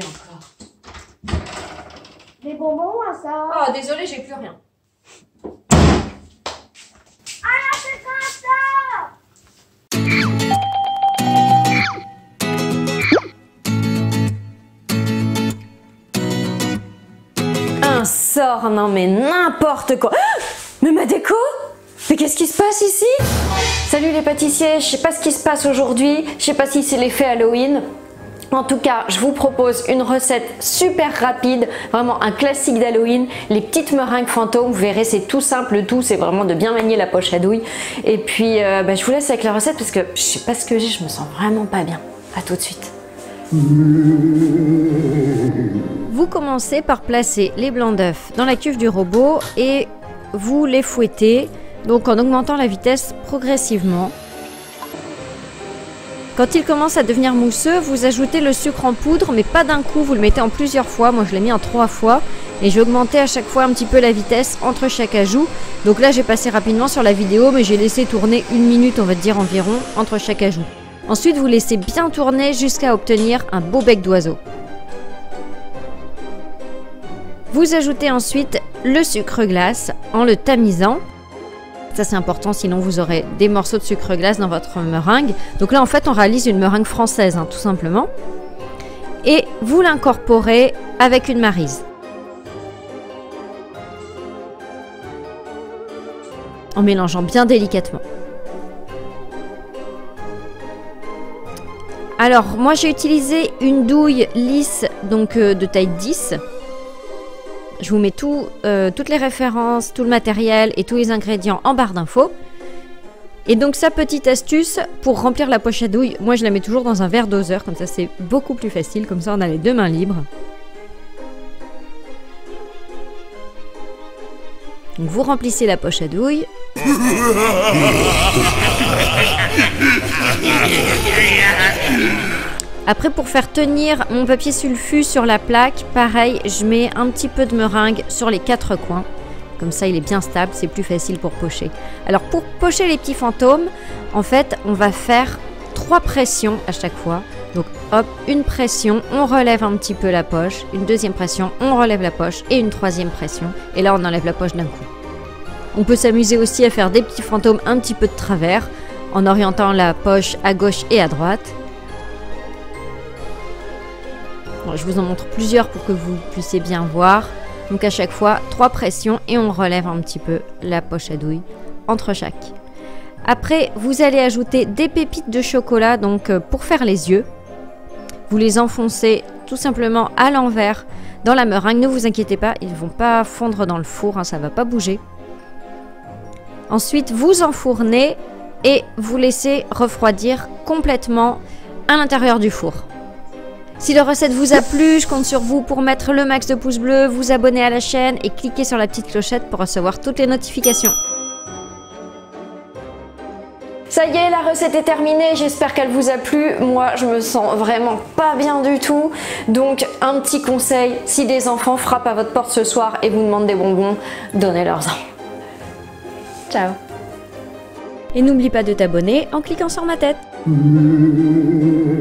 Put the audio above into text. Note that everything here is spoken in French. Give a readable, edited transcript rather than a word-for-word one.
encore? Des bonbons à ça? Oh, désolé, j'ai plus rien. Un sort, non mais n'importe quoi. Ah, mais ma déco? Mais qu'est-ce qui se passe ici? Salut les pâtissiers, je sais pas ce qui se passe aujourd'hui, je sais pas si c'est l'effet Halloween. En tout cas, je vous propose une recette super rapide, vraiment un classique d'Halloween, les petites meringues fantômes. Vous verrez, c'est tout simple, le tout, c'est vraiment de bien manier la poche à douille. Et puis, je vous laisse avec la recette parce que je sais pas ce que j'ai, je me sens vraiment pas bien. À tout de suite. Vous commencez par placer les blancs d'œufs dans la cuve du robot et vous les fouettez, donc en augmentant la vitesse progressivement. Quand il commence à devenir mousseux, vous ajoutez le sucre en poudre, mais pas d'un coup, vous le mettez en plusieurs fois. Moi, je l'ai mis en 3 fois et j'ai augmenté à chaque fois un petit peu la vitesse entre chaque ajout. Donc là, j'ai passé rapidement sur la vidéo, mais j'ai laissé tourner 1 minute, on va dire environ, entre chaque ajout. Ensuite, vous laissez bien tourner jusqu'à obtenir un beau bec d'oiseau. Vous ajoutez ensuite le sucre glace en le tamisant. Ça c'est important, sinon vous aurez des morceaux de sucre glace dans votre meringue. Donc là en fait on réalise une meringue française tout simplement. Et vous l'incorporez avec une maryse. En mélangeant bien délicatement. Alors moi j'ai utilisé une douille lisse, donc de taille 10. Je vous mets toutes les références, tout le matériel et tous les ingrédients en barre d'infos. Et donc sa petite astuce pour remplir la poche à douille, moi je la mets toujours dans un verre doseur, comme ça c'est beaucoup plus facile, comme ça on a les 2 mains libres. Donc vous remplissez la poche à douille. Après, pour faire tenir mon papier sulfu sur la plaque, pareil, je mets un petit peu de meringue sur les 4 coins. Comme ça, il est bien stable, c'est plus facile pour pocher. Alors, pour pocher les petits fantômes, en fait, on va faire 3 pressions à chaque fois. Donc, hop, une pression, on relève un petit peu la poche. Une deuxième pression, on relève la poche. Et une 3e pression. Et là, on enlève la poche d'un coup. On peut s'amuser aussi à faire des petits fantômes un petit peu de travers, en orientant la poche à gauche et à droite. Je vous en montre plusieurs pour que vous puissiez bien voir. Donc à chaque fois, 3 pressions et on relève un petit peu la poche à douille entre chaque. Après, vous allez ajouter des pépites de chocolat, donc pour faire les yeux. Vous les enfoncez tout simplement à l'envers dans la meringue. Ne vous inquiétez pas, ils ne vont pas fondre dans le four, ça ne va pas bouger. Ensuite, vous enfournez et vous laissez refroidir complètement à l'intérieur du four. Si la recette vous a plu, je compte sur vous pour mettre le max de pouces bleus, vous abonner à la chaîne et cliquer sur la petite clochette pour recevoir toutes les notifications. Ça y est, la recette est terminée, j'espère qu'elle vous a plu. Moi, je me sens vraiment pas bien du tout. Donc, un petit conseil, si des enfants frappent à votre porte ce soir et vous demandent des bonbons, donnez-leur-en. Ciao. Et n'oublie pas de t'abonner en cliquant sur ma tête.